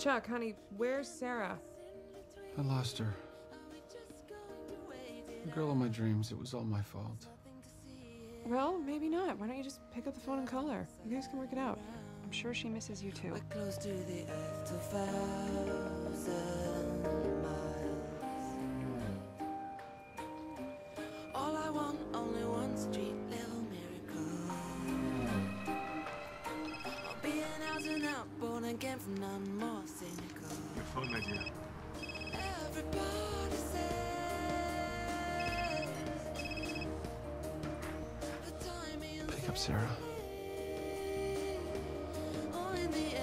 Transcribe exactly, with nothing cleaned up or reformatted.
Chuck, honey, where's Sarah? I lost her. The girl of my dreams, it was all my fault. Well, maybe not. Why don't you just pick up the phone and call her? You guys can work it out. I'm sure she misses you too. We're close to the earth, to thousand miles. All I want, only one street level miracle. I'll be an out and out, born again from none more cynical. Your phone idea. Everybody says. Sarah.